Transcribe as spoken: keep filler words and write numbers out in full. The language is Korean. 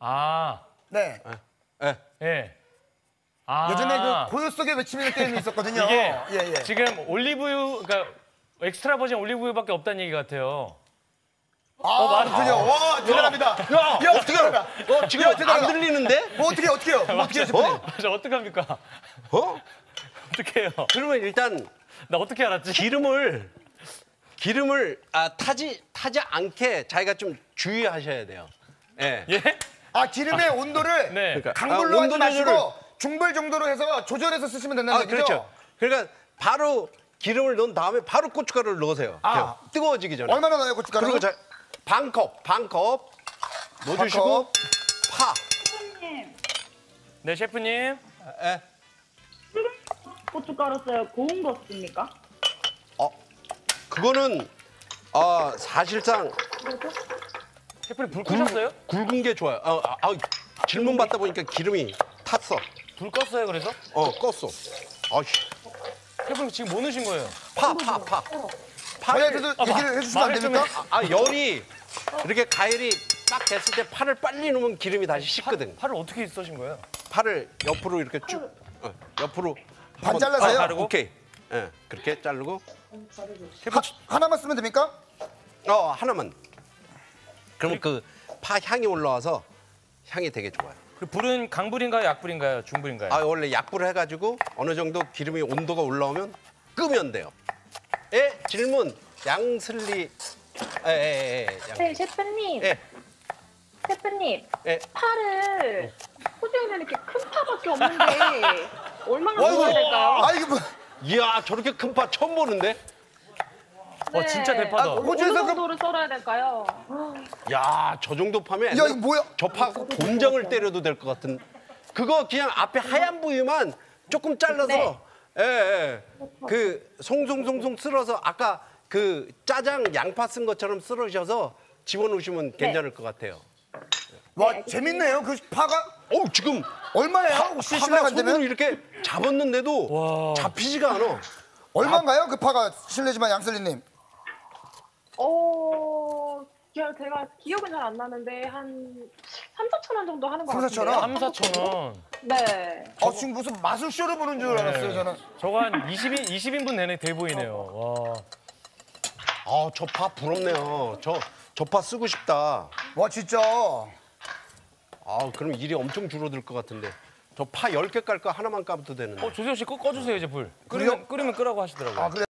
아. 네. 예. 예. 아. 예전에 그 고요 속에 외치는 게임이 있었거든요. 이게 예, 예. 지금 올리브유, 그러니까 엑스트라 버진 올리브유밖에 없다는 얘기 같아요. 아, 어, 맞군요. 아, 와, 대단합니다. 야, 야, 어떻게 합니까? 어, 지금 야, 안 들리는데? 뭐 어떻게, 어떻게 해요? 어떻게 해요? 어? 맞아, 어떡합니까? 어? 어떻게 해요? 그러면 일단 나 어떻게 알았지? 기름을 기름을 아, 타지 타지 않게 자기가 좀 주의하셔야 돼요. 예. 예? 아, 기름의 아, 온도를 네. 강불로 아, 하지 마시고 중불 정도로 해서 조절해서 쓰시면 된다는 얘기죠? 아, 그렇죠. 그러니까 바로 기름을 넣은 다음에 바로 고춧가루를 넣으세요. 아, 뜨거워지기 전에. 얼마나 넣어요, 고춧가루? 그리고 자, 반 컵, 반 컵 넣어주시고 파. 셰프님. 네, 셰프님. 예. 고춧가루 써요. 고운 거 씁니까? 어, 그거는 어, 사실상. 셰프님 불 끄셨어요? 굵은 게 좋아요. 아, 아, 아, 질문 받다 보니까 기름이 탔어. 불 껐어요, 그래서? 어, 껐어. 아휴. 셰프님 지금 뭐 넣으신 거예요? 파, 파, 파. 파를 그래도 아, 얘기를 해주시면 안 됩니까? 아, 아, 열이 이렇게 가열이 딱 됐을 때 파를 빨리 넣으면 기름이 다시 식거든. 파, 파를 어떻게 써신 거예요? 파를 옆으로 이렇게 쭉, 어, 옆으로. 반 잘라서요? 아, 오케이. 예, 네, 그렇게 자르고. 하, 하나만 쓰면 됩니까? 어, 하나만. 그러면 그 파 향이 올라와서 향이 되게 좋아요. 불은 강불인가요, 약불인가요, 중불인가요? 아, 원래 약불을 해가지고 어느 정도 기름이 온도가 올라오면 끄면 돼요. 예, 질문. 양슬리. 예, 예, 예. 양... 네, 셰프님. 예. 셰프님. 예. 파를 호주에는 이렇게 큰 파밖에 없는데 얼마나 먹어야 될까요? 아, 이게 뭐. 이야, 저렇게 큰 파 처음 보는데? 네. 어, 진짜 대파다. 아, 호주에서 그 정도를 썰어야 될까요? 야, 저 정도 파면. 야, 이거 뭐야? 저 파 곤장을 때려도 될 것 같은. 그거 그냥 앞에 하얀 부위만 조금 잘라서. 네. 예, 예. 그 송송송송 쓸어서 아까 그 짜장 양파 쓴 것처럼 쓸으셔서 집어넣으시면 괜찮을 네. 것 같아요. 와, 네, 재밌네요. 그 파가. 어, 지금 얼마예요? 파, 혹시 실례가 안 되면 이렇게 잡았는데도 와. 잡히지가 않아. 얼마인가요? 그 파가 실례지만 양슬리님. 어, 제가 기억은 잘 안 나는데 한 삼사천 원 정도 하는 거 같아요. 삼사천 원. 네. 어, 지금 무슨 마술쇼를 보는 줄 네. 알았어요, 저는. 저거 한 이십 인, 이십 인분 내내 돼 보이네요. 와. 아, 저 파 부럽네요. 저, 저 파 쓰고 싶다. 와, 진짜. 아, 그럼 일이 엄청 줄어들 것 같은데. 저 파 열 개 깔까 하나만 까도 되는데. 어, 조세호 씨 꺼, 꺼주세요, 이제 불. 끓이면, 끓이면 끄라고 하시더라고요. 아, 그래.